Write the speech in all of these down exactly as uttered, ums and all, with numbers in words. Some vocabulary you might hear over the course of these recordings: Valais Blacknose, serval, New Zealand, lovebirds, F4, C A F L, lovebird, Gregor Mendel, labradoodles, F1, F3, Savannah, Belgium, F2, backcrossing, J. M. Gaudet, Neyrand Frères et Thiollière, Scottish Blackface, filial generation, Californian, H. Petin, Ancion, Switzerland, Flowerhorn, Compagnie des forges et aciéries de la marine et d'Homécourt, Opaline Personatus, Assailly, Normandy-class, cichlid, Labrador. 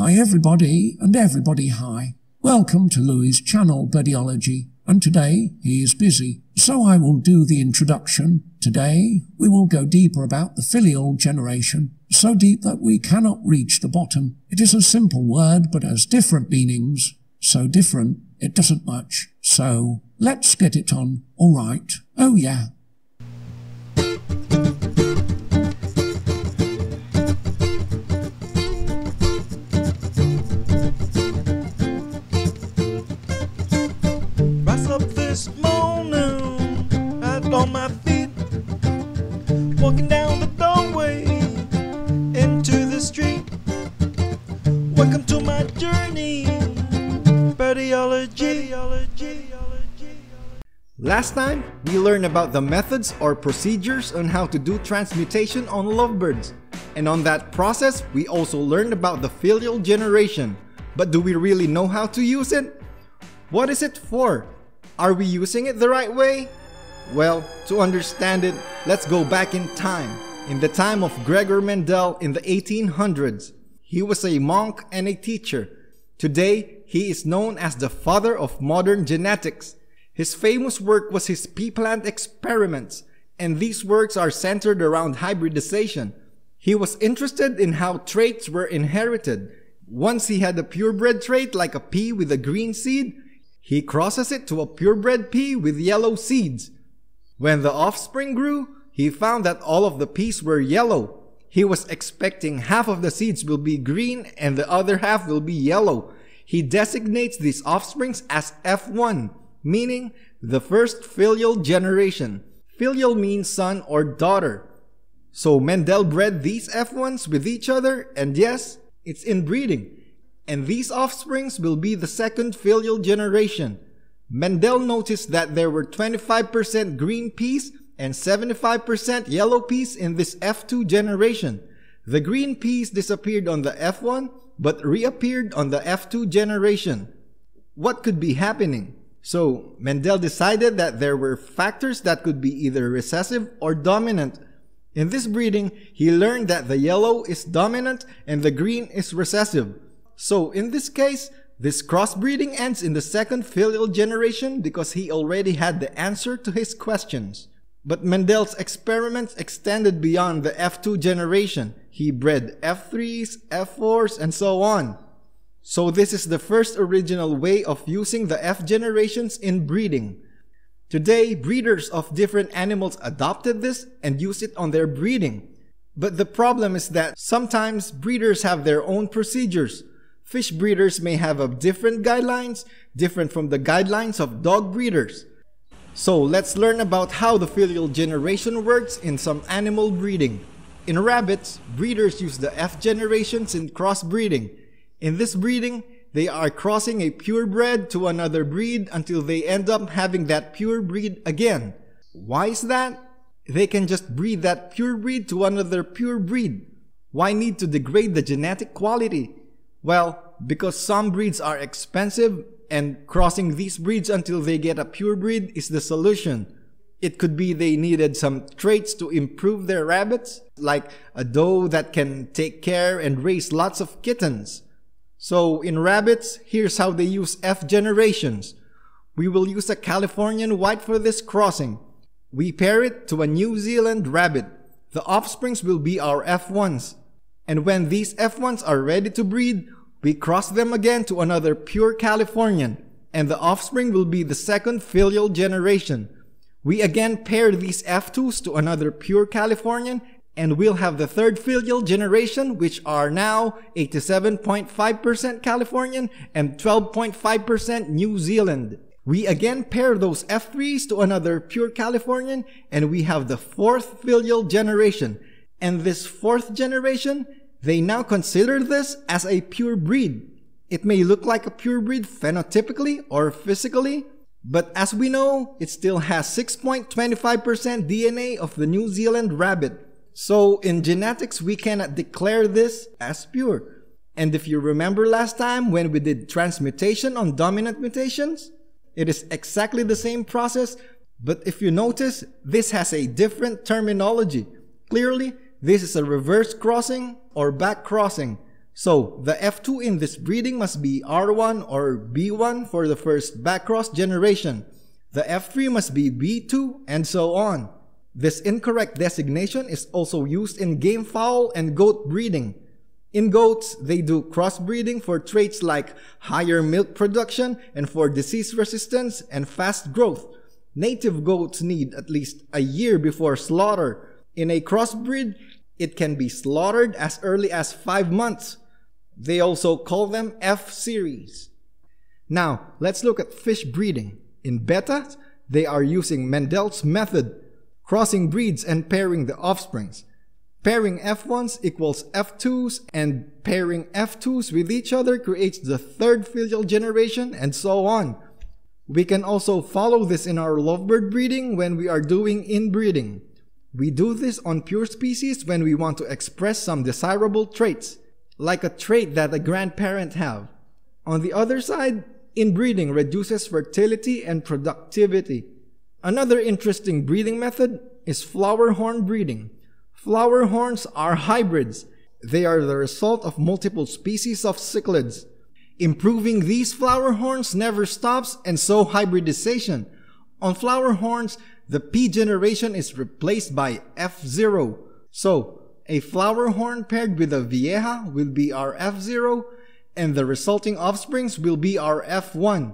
Hi everybody, and everybody hi. Welcome to Louis' channel Birdiology, and today he is busy, so I will do the introduction. Today we will go deeper about the filial generation, so deep that we cannot reach the bottom. It is a simple word but has different meanings, so different it doesn't much, so let's get it on, alright, oh yeah. On my feet, walking down the doorway into the street. Welcome to my journey, Birdiology. Last time, we learned about the methods or procedures on how to do transmutation on lovebirds. And on that process, we also learned about the filial generation. But do we really know how to use it? What is it for? Are we using it the right way? Well, to understand it, let's go back in time, in the time of Gregor Mendel in the eighteen hundreds. He was a monk and a teacher. Today, he is known as the father of modern genetics. His famous work was his pea plant experiments, and these works are centered around hybridization. He was interested in how traits were inherited. Once he had a purebred trait like a pea with a green seed, he crosses it to a purebred pea with yellow seeds. When the offspring grew, he found that all of the peas were yellow. He was expecting half of the seeds will be green and the other half will be yellow. He designates these offsprings as F one, meaning the first filial generation. Filial means son or daughter. So Mendel bred these F ones with each other, and yes, it's inbreeding. And these offsprings will be the second filial generation. Mendel noticed that there were twenty-five percent green peas and seventy-five percent yellow peas in this F two generation. The green peas disappeared on the F one but reappeared on the F two generation. What could be happening? So Mendel decided that there were factors that could be either recessive or dominant. In this breeding, he learned that the yellow is dominant and the green is recessive. So in this case, this crossbreeding ends in the second filial generation because he already had the answer to his questions. But Mendel's experiments extended beyond the F two generation. He bred F threes, F fours, and so on. So this is the first original way of using the F generations in breeding. Today, breeders of different animals adopted this and use it on their breeding. But the problem is that sometimes breeders have their own procedures. Fish breeders may have a different guidelines, different from the guidelines of dog breeders. So let's learn about how the filial generation works in some animal breeding. In rabbits, breeders use the F generations in crossbreeding. In this breeding, they are crossing a purebred to another breed until they end up having that pure breed again. Why is that? They can just breed that pure breed to another pure breed. Why need to degrade the genetic quality? Well, because some breeds are expensive and crossing these breeds until they get a pure breed is the solution. It could be they needed some traits to improve their rabbits, like a doe that can take care and raise lots of kittens. So in rabbits, here's how they use F generations. We will use a Californian white for this crossing. We pair it to a New Zealand rabbit. The offsprings will be our F ones. And when these F ones are ready to breed, we cross them again to another pure Californian, and the offspring will be the second filial generation. We again pair these F twos to another pure Californian, and we'll have the third filial generation, which are now eighty-seven point five percent Californian and twelve point five percent New Zealand. We again pair those F threes to another pure Californian, and we have the fourth filial generation. And this fourth generation, they now consider this as a pure breed. It may look like a pure breed phenotypically or physically, but as we know, it still has six point two five percent D N A of the New Zealand rabbit. So in genetics, we cannot declare this as pure. And if you remember last time when we did transmutation on dominant mutations, it is exactly the same process, but if you notice, this has a different terminology. Clearly, this is a reverse crossing or back crossing. So, the F two in this breeding must be R one or B one for the first backcross generation. The F three must be B two, and so on. This incorrect designation is also used in game fowl and goat breeding. In goats, they do crossbreeding for traits like higher milk production and for disease resistance and fast growth. Native goats need at least a year before slaughter. In a crossbreed, it can be slaughtered as early as five months. They also call them F series. Now, let's look at fish breeding. In beta, they are using Mendel's method, crossing breeds and pairing the offsprings. Pairing F ones equals F twos, and pairing F twos with each other creates the third filial generation, and so on. We can also follow this in our lovebird breeding when we are doing inbreeding. We do this on pure species when we want to express some desirable traits, like a trait that a grandparent have. On the other side, inbreeding reduces fertility and productivity. Another interesting breeding method is flowerhorn breeding. Flowerhorns are hybrids. They are the result of multiple species of cichlids. Improving these flowerhorns never stops, and so hybridization. On flowerhorns, the P generation is replaced by F zero. So, a flowerhorn paired with a vieja will be our F zero, and the resulting offsprings will be our F one.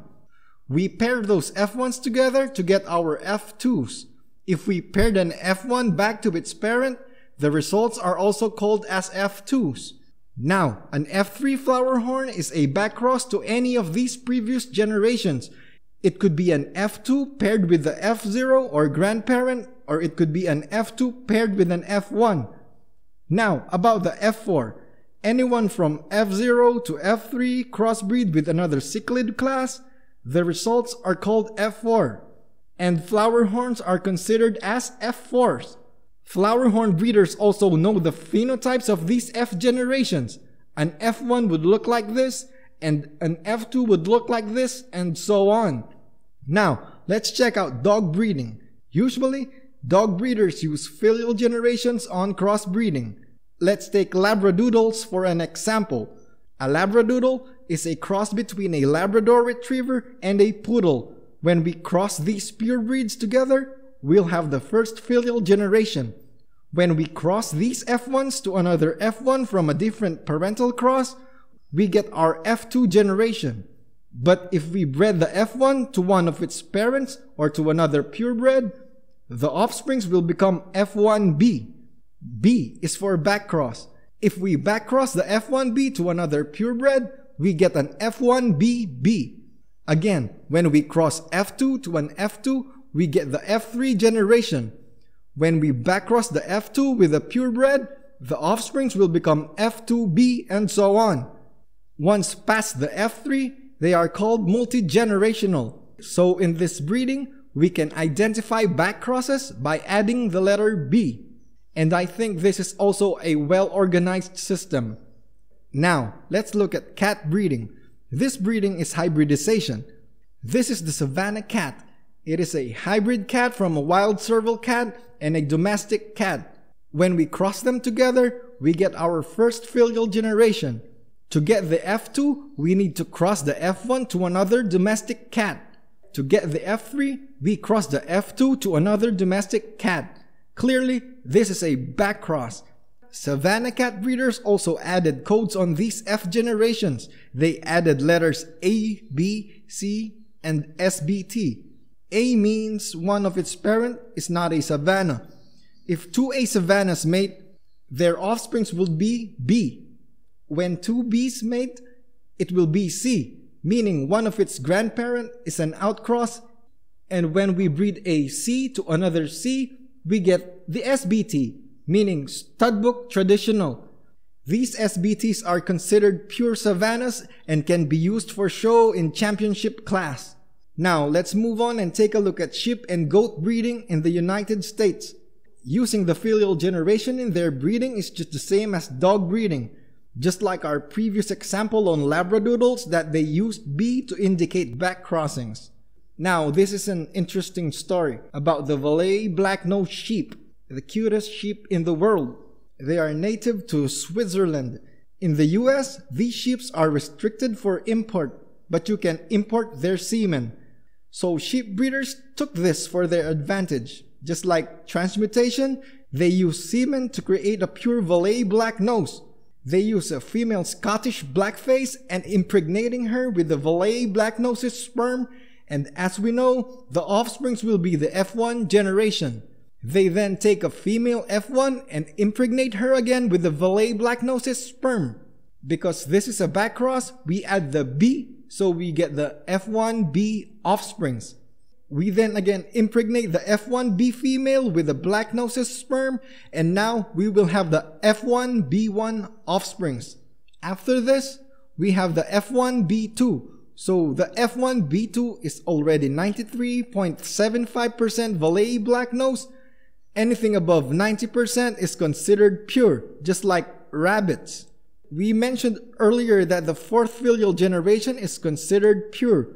We pair those F ones together to get our F twos. If we paired an F one back to its parent, the results are also called as F twos. Now, an F three flowerhorn is a backcross to any of these previous generations. It could be an F two paired with the F zero or grandparent, or it could be an F two paired with an F one. Now, about the F four. Anyone from F zero to F three crossbreed with another cichlid class, the results are called F four. And flowerhorns are considered as F fours. Flowerhorn breeders also know the phenotypes of these F generations. An F one would look like this, and an F two would look like this, and so on. Now, let's check out dog breeding. Usually, dog breeders use filial generations on crossbreeding. Let's take labradoodles for an example. A labradoodle is a cross between a Labrador retriever and a poodle. When we cross these pure breeds together, we'll have the first filial generation. When we cross these F ones to another F one from a different parental cross, we get our F two generation. But if we bred the F one to one of its parents or to another purebred, the offsprings will become F one B. B is for backcross. If we backcross the F one B to another purebred, we get an F one B B. Again, when we cross F two to an F two, we get the F three generation. When we backcross the F two with a purebred, the offsprings will become F two B, and so on. Once past the F three, they are called multi-generational. So in this breeding, we can identify backcrosses by adding the letter B. And I think this is also a well-organized system. Now, let's look at cat breeding. This breeding is hybridization. This is the Savannah cat. It is a hybrid cat from a wild serval cat and a domestic cat. When we cross them together, we get our first filial generation. To get the F two, we need to cross the F one to another domestic cat. To get the F three, we cross the F two to another domestic cat. Clearly, this is a backcross. Savannah cat breeders also added codes on these F generations. They added letters A, B, C, and S B T. A means one of its parent is not a Savannah. If two A Savannahs mate, their offsprings will be B. When two Bs mate, it will be C, meaning one of its grandparent is an outcross. And when we breed a C to another C, we get the S B T. Meaning studbook traditional. These S B Ts are considered pure Savannahs and can be used for show in championship class. Now, let's move on and take a look at sheep and goat breeding in the United States. Using the filial generation in their breeding is just the same as dog breeding. Just like our previous example on labradoodles that they used B to indicate back crossings. Now, this is an interesting story about the Valais Blacknose sheep. The cutest sheep in the world. They are native to Switzerland. In the U S, these sheep are restricted for import, but you can import their semen. So sheep breeders took this for their advantage. Just like transmutation, they use semen to create a pure Valais Blacknose. They use a female Scottish Blackface and impregnating her with the Valais Blacknose's sperm, and as we know, the offsprings will be the F one generation. They then take a female F one and impregnate her again with the Valais Blacknose's sperm. Because this is a backcross, we add the B, so we get the F one B offsprings. We then again impregnate the F one B female with the Blacknose's sperm, and now we will have the F one B one offsprings. After this, we have the F one B two. So the F one B two is already ninety-three point seven five percent Valais Blacknose. Anything above ninety percent is considered pure, just like rabbits. We mentioned earlier that the fourth filial generation is considered pure.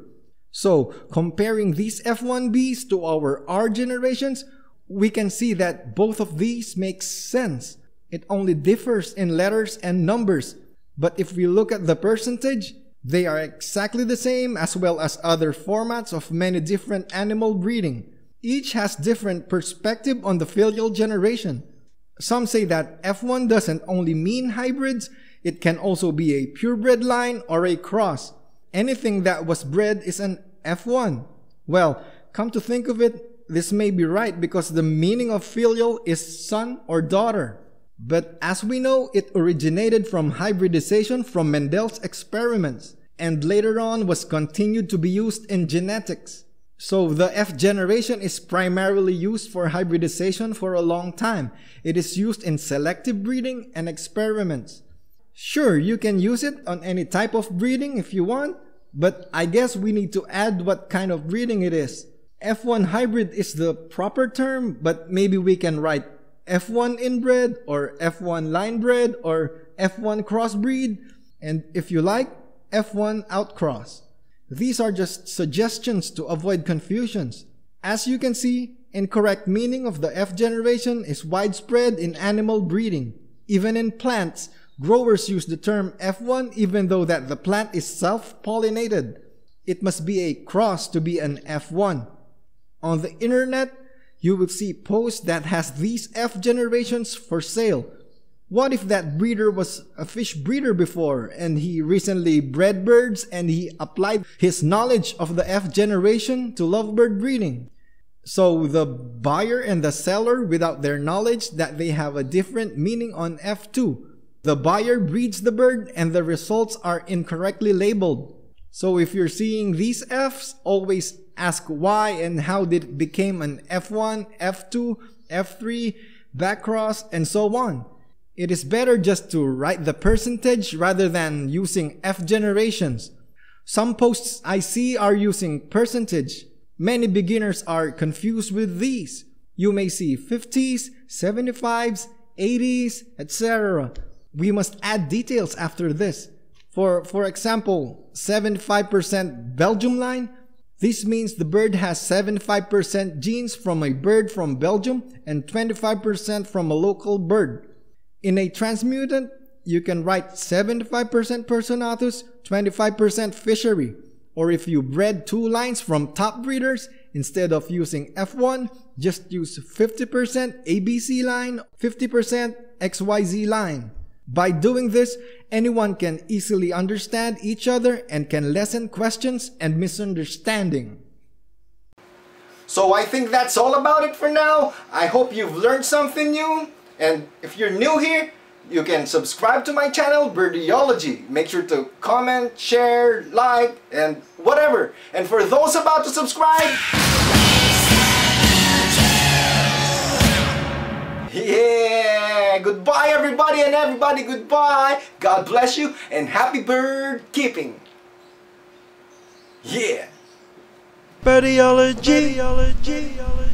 So, comparing these F one Bs to our R generations, we can see that both of these make sense. It only differs in letters and numbers. But if we look at the percentage, they are exactly the same, as well as other formats of many different animal breeding. Each has different perspective on the filial generation. Some say that F one doesn't only mean hybrids, it can also be a purebred line or a cross. Anything that was bred is an F one. Well, come to think of it, this may be right because the meaning of filial is son or daughter. But as we know, it originated from hybridization from Mendel's experiments and later on was continued to be used in genetics. So the F generation is primarily used for hybridization for a long time. It is used in selective breeding and experiments. Sure, you can use it on any type of breeding if you want, but I guess we need to add what kind of breeding it is. F one hybrid is the proper term, but maybe we can write F one inbred or F one linebred or F one crossbreed, and if you like, F one outcross. These are just suggestions to avoid confusions. As you can see, incorrect meaning of the F generation is widespread in animal breeding. Even in plants, growers use the term F one even though that the plant is self-pollinated. It must be a cross to be an F one. On the internet, you will see posts that has these F generations for sale. What if that breeder was a fish breeder before and he recently bred birds and he applied his knowledge of the F generation to lovebird breeding? So the buyer and the seller, without their knowledge that they have a different meaning on F two. The buyer breeds the bird and the results are incorrectly labeled. So if you're seeing these Fs, always ask why and how did it became an F one, F two, F three, backcross, and so on. It is better just to write the percentage rather than using F generations. Some posts I see are using percentage. Many beginners are confused with these. You may see fifties, seventy-fives, eighties, et cetera. We must add details after this. For, for example, seventy-five percent Belgium line. This means the bird has seventy-five percent genes from a bird from Belgium and twenty-five percent from a local bird. In a transmutant, you can write seventy-five percent Personatus, twenty-five percent fishery. Or if you bred two lines from top breeders, instead of using F one, just use fifty percent A B C line, fifty percent X Y Z line. By doing this, anyone can easily understand each other and can lessen questions and misunderstanding. So I think that's all about it for now. I hope you've learned something new. And if you're new here, you can subscribe to my channel, Birdiology. Make sure to comment, share, like, and whatever. And for those about to subscribe, yeah, goodbye everybody and everybody goodbye. God bless you and happy bird keeping. Yeah. Birdiology. Birdiology.